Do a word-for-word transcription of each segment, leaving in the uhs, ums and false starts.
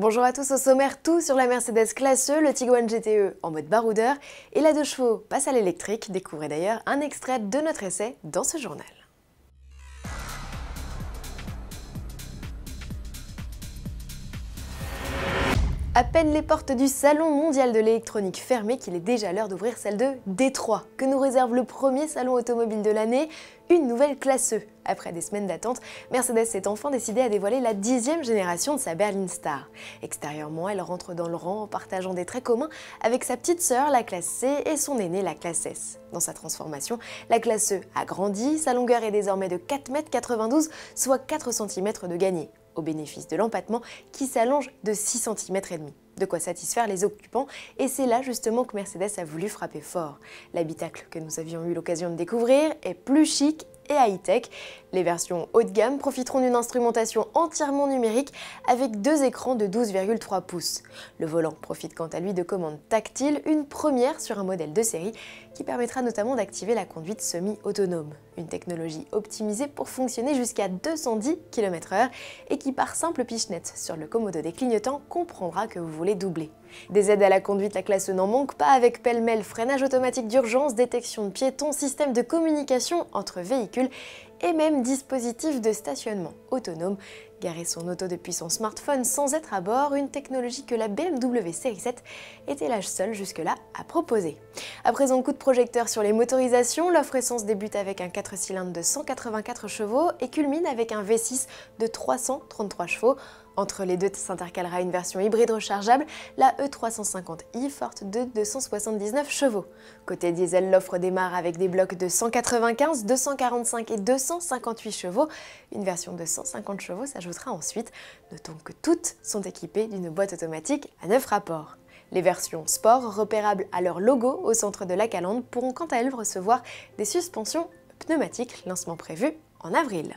Bonjour à tous, au sommaire, tout sur la Mercedes Classe E, le Tiguan G T E en mode baroudeur et la deux chevaux passe à l'électrique. Découvrez d'ailleurs un extrait de notre essai dans ce journal. À peine les portes du Salon mondial de l'électronique fermées qu'il est déjà l'heure d'ouvrir celle de Détroit, que nous réserve le premier salon automobile de l'année, une nouvelle Classe E. Après des semaines d'attente, Mercedes s'est enfin décidée à dévoiler la dixième génération de sa berline Star. Extérieurement, elle rentre dans le rang en partageant des traits communs avec sa petite sœur, la Classe C, et son aînée, la Classe S. Dans sa transformation, la Classe E a grandi, sa longueur est désormais de quatre mètres quatre-vingt-douze, soit quatre centimètres de gagné, au bénéfice de l'empattement qui s'allonge de six centimètres et demi. De quoi satisfaire les occupants, et c'est là justement que Mercedes a voulu frapper fort. L'habitacle que nous avions eu l'occasion de découvrir est plus chic et high-tech. Les versions haut de gamme profiteront d'une instrumentation entièrement numérique avec deux écrans de douze virgule trois pouces. Le volant profite quant à lui de commandes tactiles, une première sur un modèle de série qui permettra notamment d'activer la conduite semi-autonome. Une technologie optimisée pour fonctionner jusqu'à deux cent dix kilomètres heure et qui par simple pichenette sur le commodo des clignotants comprendra que vous voulez doubler. Des aides à la conduite, la Classe E n'en manque pas, avec pêle-mêle freinage automatique d'urgence, détection de piétons, système de communication entre véhicules et même dispositif de stationnement autonome. Garer son auto depuis son smartphone sans être à bord, une technologie que la B M W Series sept était la seule jusque-là à proposer. À présent, coup de projecteur sur les motorisations, l'offre essence débute avec un quatre cylindres de cent quatre-vingt-quatre chevaux et culmine avec un V six de trois cent trente-trois chevaux. Entre les deux s'intercalera une version hybride rechargeable, la E trois cent cinquante i forte de deux cent soixante-dix-neuf chevaux. Côté diesel, l'offre démarre avec des blocs de cent quatre-vingt-quinze, deux cent quarante-cinq et deux cent cinquante-huit chevaux. Une version de cent cinquante chevaux s'ajoutera ensuite. Notons que toutes sont équipées d'une boîte automatique à neuf rapports. Les versions sport, repérables à leur logo au centre de la calandre, pourront quant à elles recevoir des suspensions pneumatiques, lancement prévu en avril.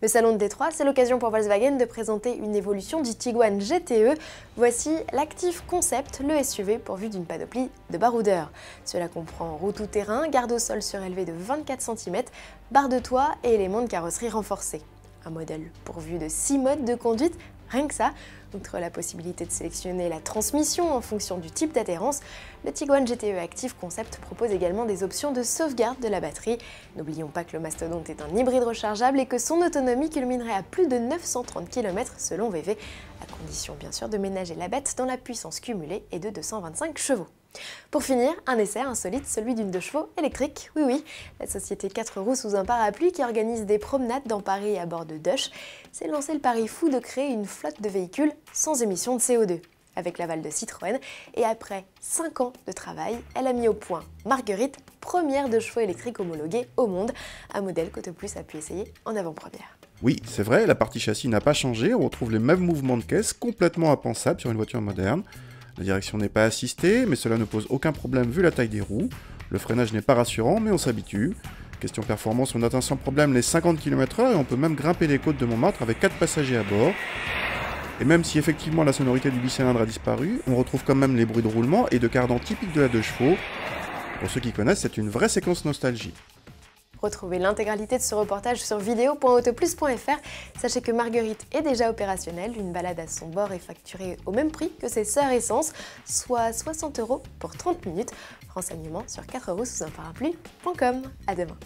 Le salon de Détroit, c'est l'occasion pour Volkswagen de présenter une évolution du Tiguan G T E. Voici l'Active Concept, le S U V pourvu d'une panoplie de baroudeurs. Cela comprend roue tout-terrain, garde au sol surélevée de vingt-quatre centimètres, barre de toit et éléments de carrosserie renforcés. Un modèle pourvu de six modes de conduite, rien que ça. Outre la possibilité de sélectionner la transmission en fonction du type d'adhérence, le Tiguan G T E Active Concept propose également des options de sauvegarde de la batterie. N'oublions pas que le mastodonte est un hybride rechargeable et que son autonomie culminerait à plus de neuf cent trente kilomètres selon V V, à condition bien sûr de ménager la bête dans la puissance cumulée et de deux cent vingt-cinq chevaux. Pour finir, un essai insolite, celui d'une deux chevaux électrique. Oui oui, la société quatre roues sous un parapluie qui organise des promenades dans Paris à bord de Dutch s'est lancé le pari fou de créer une flotte de véhicules sans émission de C O deux. Avec l'aval de Citroën et après cinq ans de travail, elle a mis au point Marguerite, première deux chevaux électrique homologuée au monde, un modèle qu'Auto Plus a pu essayer en avant-première. Oui, c'est vrai, la partie châssis n'a pas changé, on retrouve les mêmes mouvements de caisse complètement impensables sur une voiture moderne. La direction n'est pas assistée, mais cela ne pose aucun problème vu la taille des roues. Le freinage n'est pas rassurant, mais on s'habitue. Question performance, on atteint sans problème les cinquante kilomètres heure et on peut même grimper les côtes de Montmartre avec quatre passagers à bord. Et même si effectivement la sonorité du bicylindre a disparu, on retrouve quand même les bruits de roulement et de cardan typiques de la deux chevaux. Pour ceux qui connaissent, c'est une vraie séquence nostalgie. Retrouvez l'intégralité de ce reportage sur vidéo point autoplus point fr. Sachez que Marguerite est déjà opérationnelle. Une balade à son bord est facturée au même prix que ses sœurs essence, soit soixante euros pour trente minutes. Renseignements sur quatre roues sous un parapluie point com. À demain.